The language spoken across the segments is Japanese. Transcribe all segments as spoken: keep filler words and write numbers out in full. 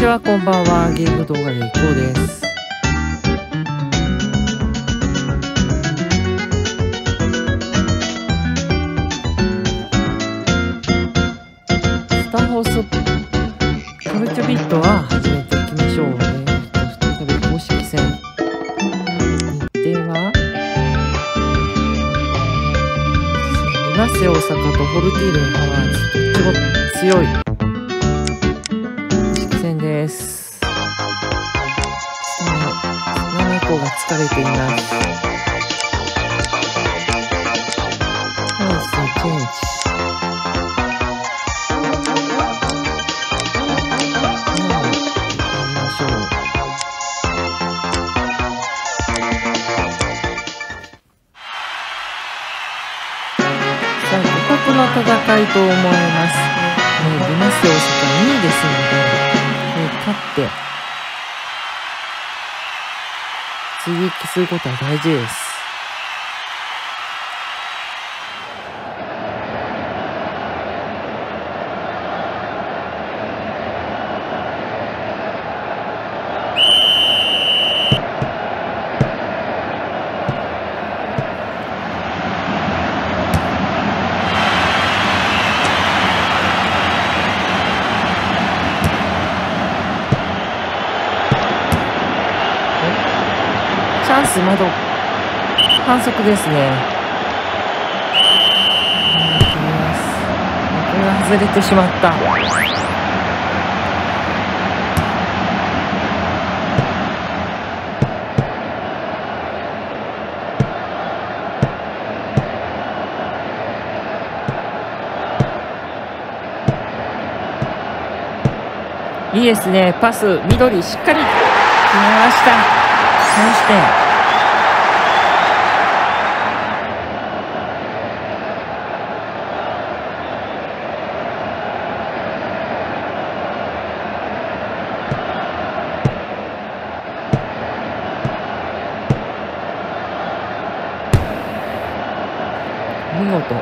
ちは、こんばんは。ゲーム動画月光です。スタホスカブチョビットは始めていきましょうね。再び公式戦。日程はナセ大阪とフォルティールのパワーズ。どっちも強い。です。猫が疲れています。ハウスチェンジ。今も行きましょう。さあ、互角の戦いと思います。ね、出ますよ、大阪にですので。勝って追撃することは大事です。窓反則ですね。これは外れてしまった。いいですね。パス緑しっかり決めました。さんてん。見事。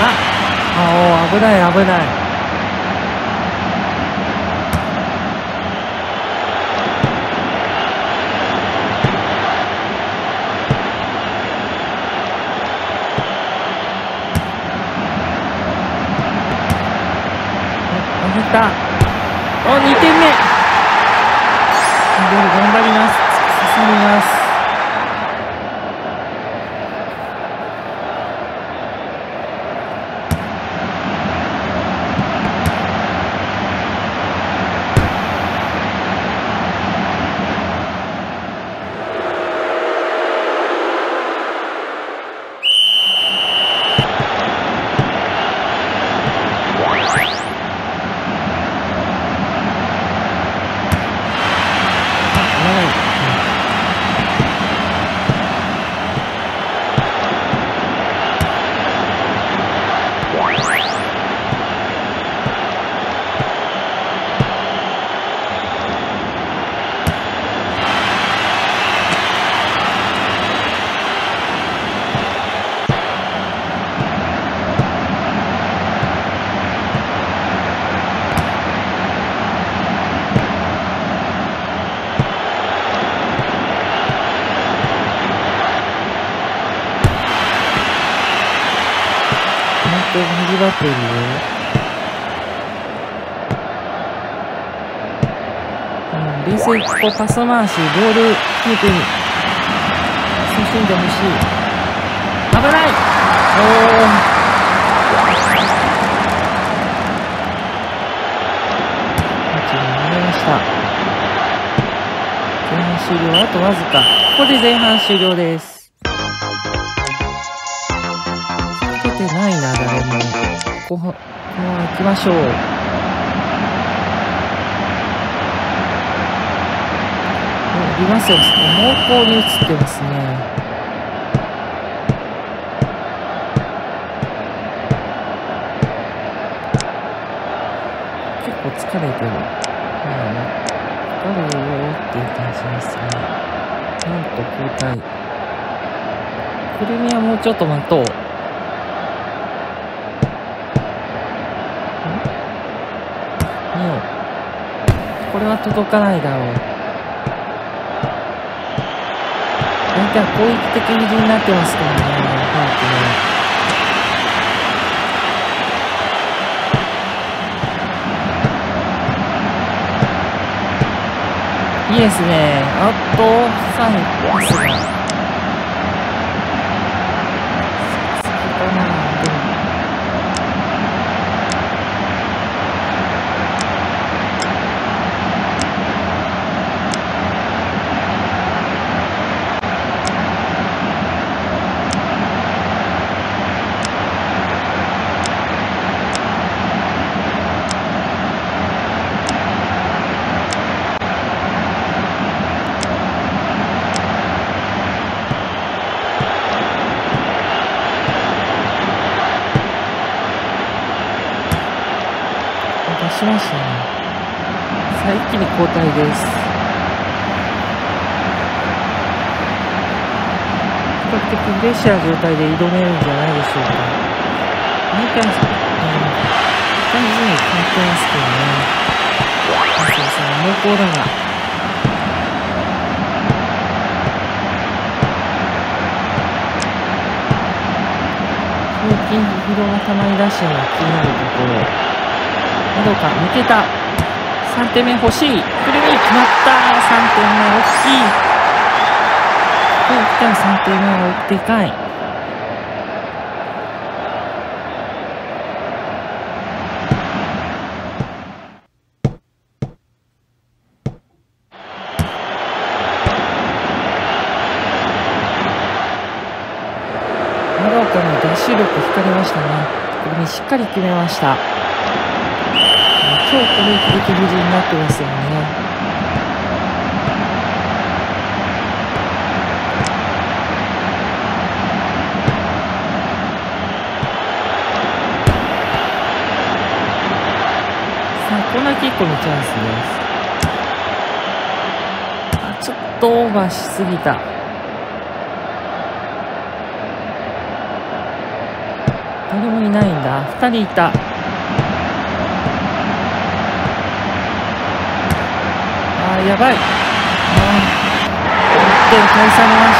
あ、おー、危ない危ない。お、にてんめ。ミドル頑張ります。突き刺さります。右バッテリー冷静にこうパス回しボールキープに進んでほしい。危ない。前半終了、あとわずか。ここで前半終了です。出てないな、誰も。後半、後半行きましょう。リバースを方向に移ってますね。結構疲れてる。うんドルをっていう感じですね。なんと交代。クリミアもうちょっと待とう。これは届かないだろう。相手は攻撃的に気になってますからね。はい、いいですね。あとさんパスが。しましたね。さあ一気に交代です。比較的フレッシュな状態で挑めるんじゃないでしょうか。毎回、うん、感じに変えてますけどね。そうですね、濃厚だが遠近不動がたまり出してるのが気になるところ。どうか、抜けた。さんてんめ欲しい。これに決まった。さんてんめ大きい。ここに来たらさんてんめはでかい。長岡のダッシュ力光りましたね。これにしっかり決めました。今日これで敵無事になってますよね。さあコーナーキックのチャンスです。あ、ちょっとオーバーしすぎた。誰もいないんだ。ふたりいた。やばい。いってん返されまし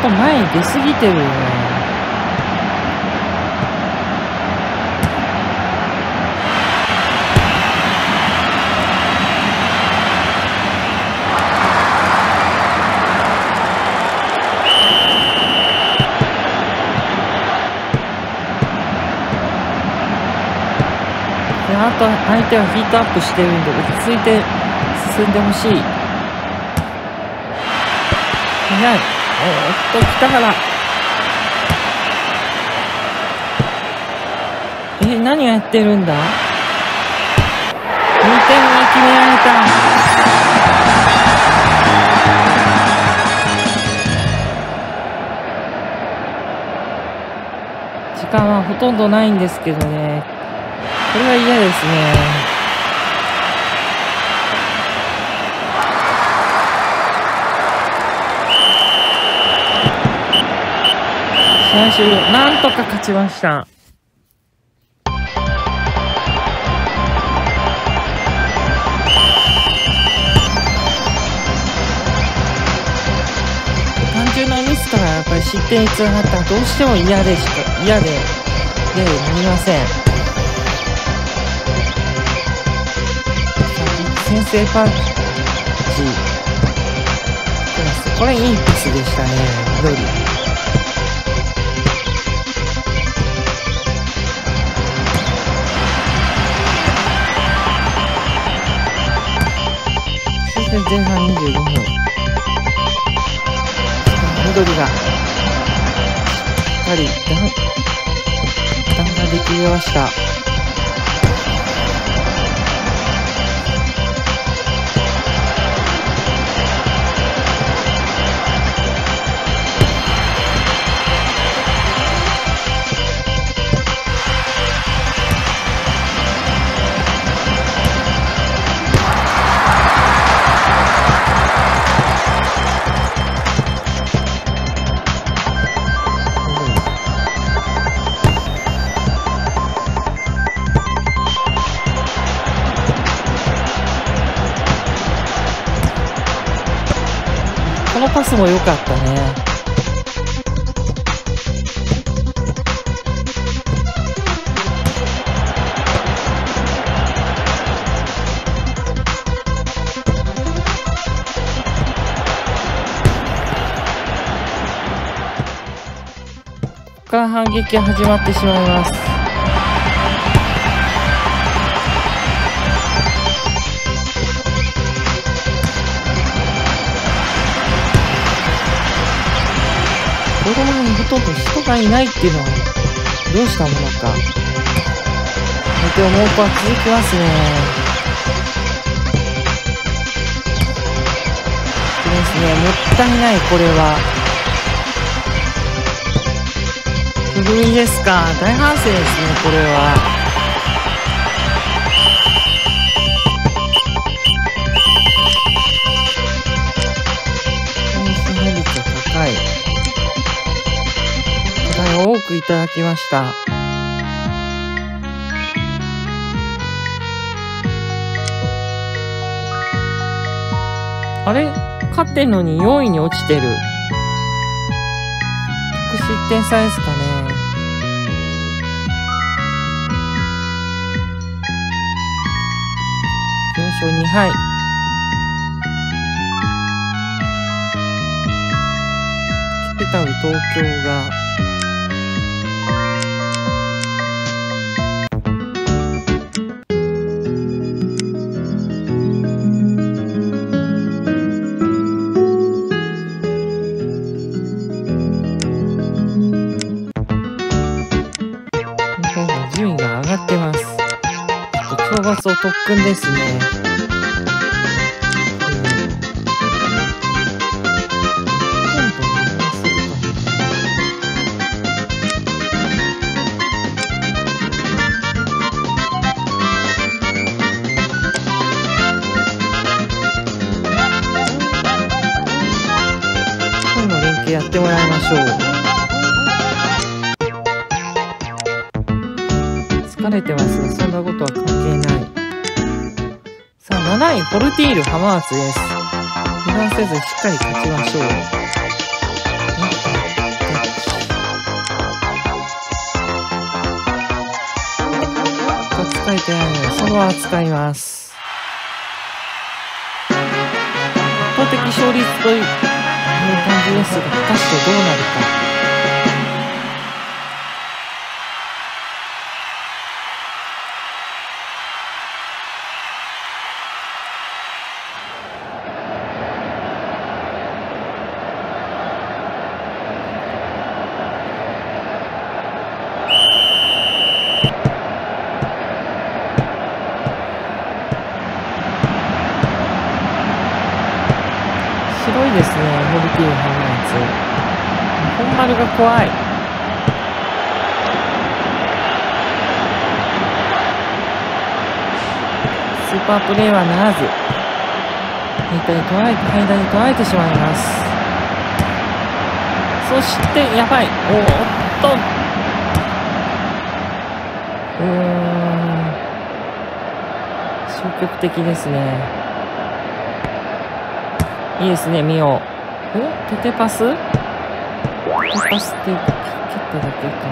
た。ちょっと前に出すぎてるよね。あと相手はヒートアップしてるんで落ち着いて進んでほしい。早い。おっと来たから。え、何をやってるんだ。にてんめ決められた。時間はほとんどないんですけどね。これは嫌ですね。試合終了。なんとか勝ちました。単純なミスからやっぱり失点につながったらどうしても嫌でした。嫌で、で、なりません。先制パンチ。これいいパスでしたね、緑。そして前半にじゅうごふん。緑がしっかり弾ができました。パスも良かったね。ここから反撃が始まってしまいます。子供にほとんど人がいないっていうのはどうしたものか。でも猛攻は続きますね。ですね、もったいないこれは。不意ですか、大反省ですね、これは。反省率が高い。課題を多くいただきました。あれ、勝ってんのによんいに落ちてる。得失点差ですかね。よんしょうにはい。キャピタル東京が順位が上がってます。懲罰を特訓ですね。やってもらいましょう。疲れてますがそんなことは関係ない。さあなないポルティール浜松です。油断せずしっかり勝ちましょう。使えてないのでそのまま使います。一方的勝率というこういう感じですが、果たしてどうなるか。白いですね、ホルティール浜松。本丸が怖い。スーパープレーはならず、間に捉えて、間に捉えてしまいます。そしてやばい、おーっとうーん消極的ですね。いいですね、ミオ。お、テテパス？テテパスっていうか、蹴っただけか。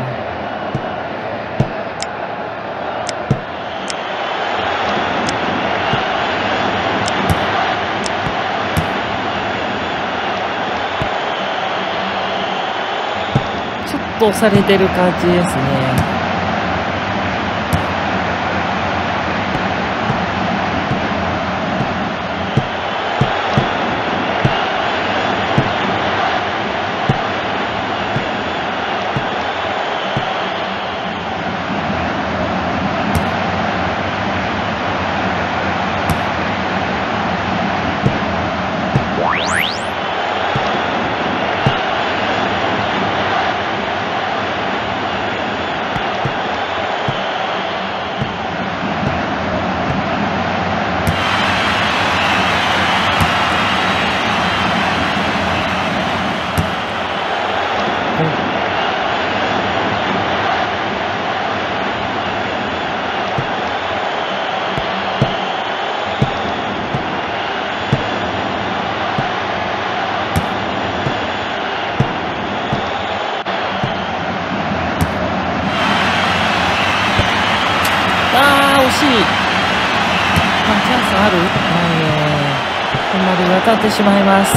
ちょっと押されてる感じですね。し、まあ、チャンスある、えー、ここまで渡ってしまいます。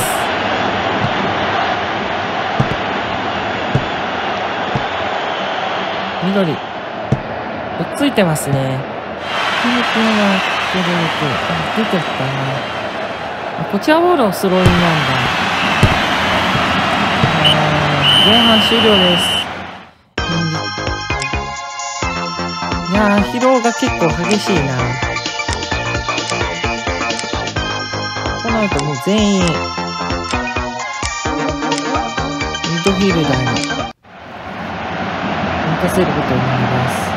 緑、くっついてますね。出てったな。こちらボールをスローインなんだ。前半終了です。いやー、疲労が結構激しいな。この後もう全員ミッドフィールダーに任せることになります。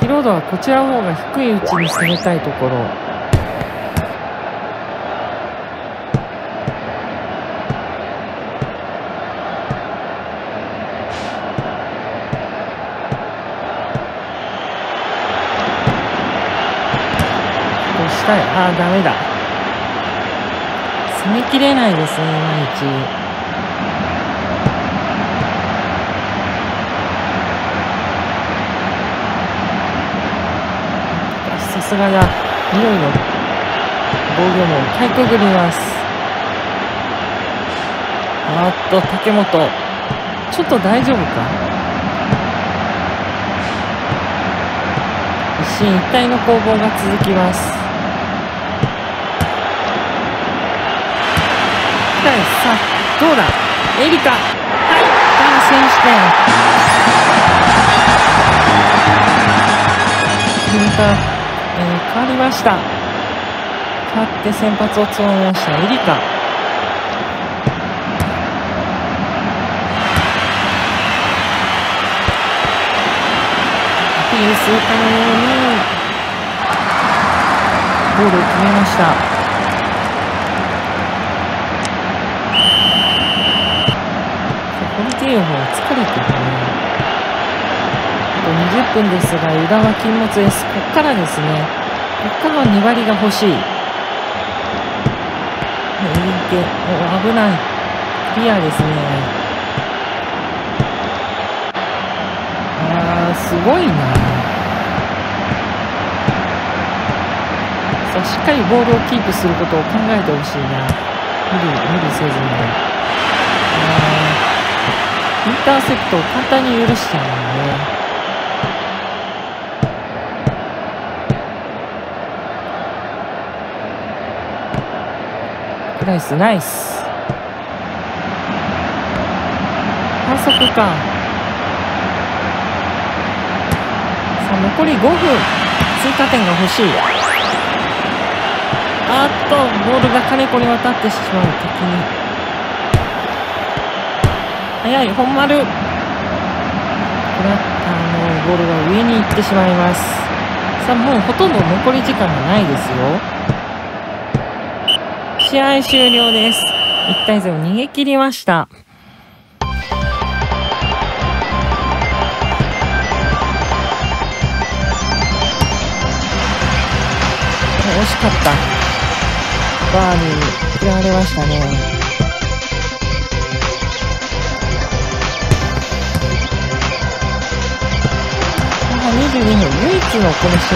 疲労度はこちらの方が低いうちに攻めたいところ。こうしたい。ああ、ダメだ。攻めきれないですね、毎日。さすがだ。匂いの防御もかいくぐります。あっと、竹本ちょっと大丈夫か。一進一退の攻防が続きます。さあどうだ、エリカ、はい、男性視点、エリカえー、変わりました。変わって先発を務めましたエリカ。アピールするかのようにゴールを決めました。ホリケインは疲れてるね。にじゅっぷんですが、宇田は禁物です。ここからですね。ここからは粘りが欲しい。エリンケ、危ない。クリアですね。あー、すごいな。さあ、しっかりボールをキープすることを考えてほしいな。無理無理せずに、インターセプトを簡単に許しちゃうんだね。ナイスナイス。反則か。さあ残りごふん、追加点が欲しい。あっと、ボールが金子に渡ってしまう。敵に早い本丸。これあのボールが上に行ってしまいます。さあもうほとんど残り時間がないですよ。試合終了です。いち対ゼロ、逃げ切りました。惜しかった。バーに食らわれましたね。にじゅうにふん、唯一のこの試合得点です。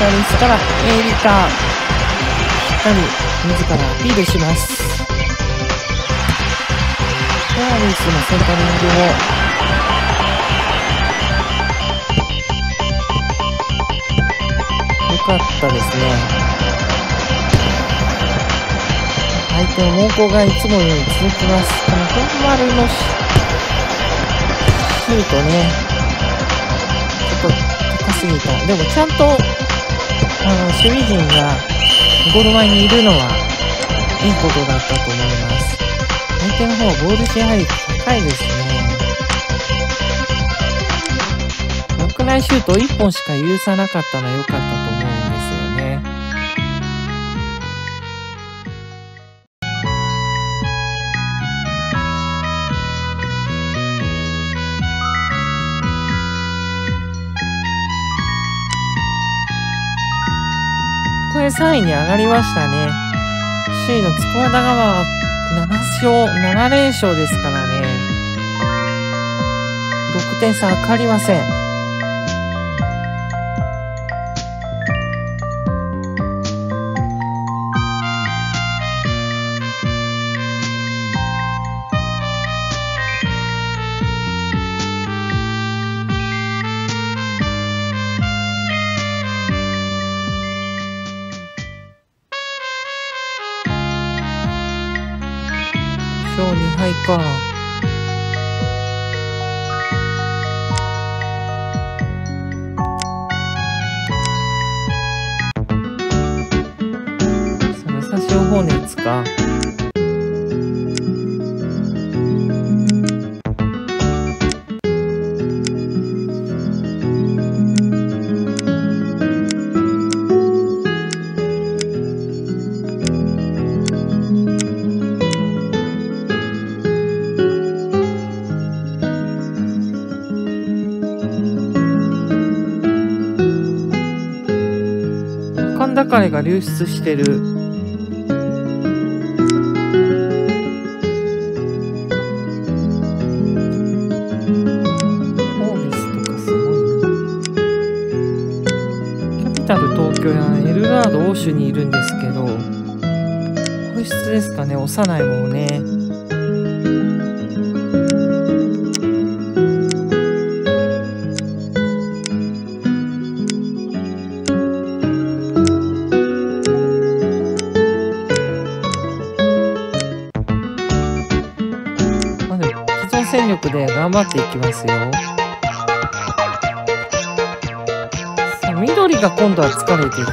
サービスからエリカ、しっかり自らアピールします。ダービースのセンタリングを良かったですね。相手の猛攻がいつもより続きます。この本丸のシュートね、ちょっと高すぎた。でもちゃんとあの守備陣がゴール前にいるのはいいことだったと思います。相手の方はボール支配率高いですね。枠内シュートいっぽんしか許さなかったのは良かったと思うんですよね。じゅうさんいに上がりましたね。首位の筑波大はななしょうななれんしょうですからね。ろくてんさは変わりません。にはいか。その武蔵方面ですか。彼が流出してる。オービスとかすごいな。キャピタル東京やエルラード欧州にいるんですけど、保湿ですかね、幼いもんね。戦力で頑張っていきますよ。さあ、緑が今度は疲れている。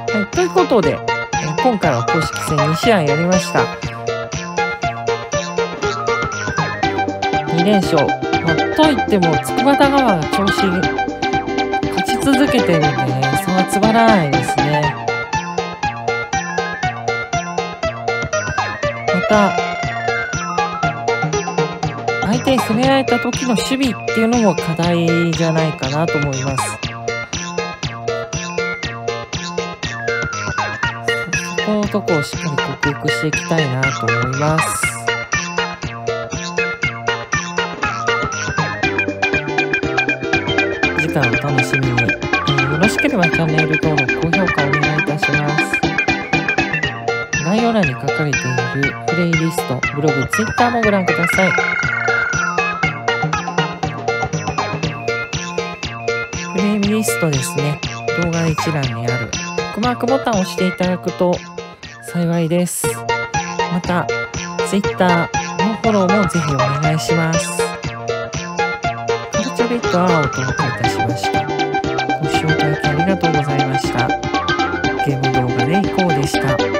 はい、ということで今回は公式戦にしあいやりました。にれんしょうといっても筑波大が調子勝ち続けてるんでね、そんなつまらないですね。また相手に攻められた時の守備っていうのも課題じゃないかなと思います。そこのとこをしっかり克服していきたいなと思います。お楽しみに。よろしければチャンネル登録、高評価お願いいたします。概要欄に書かれているプレイリスト、ブログ、Twitter もご覧ください。プレイリストですね、動画一覧にあるブックマークボタンを押していただくと幸いです。また、Twitter のフォローもぜひお願いします。カルチャビットはお届けいたします。ご視聴いただきありがとうございました。ゲーム動画でいこうでした。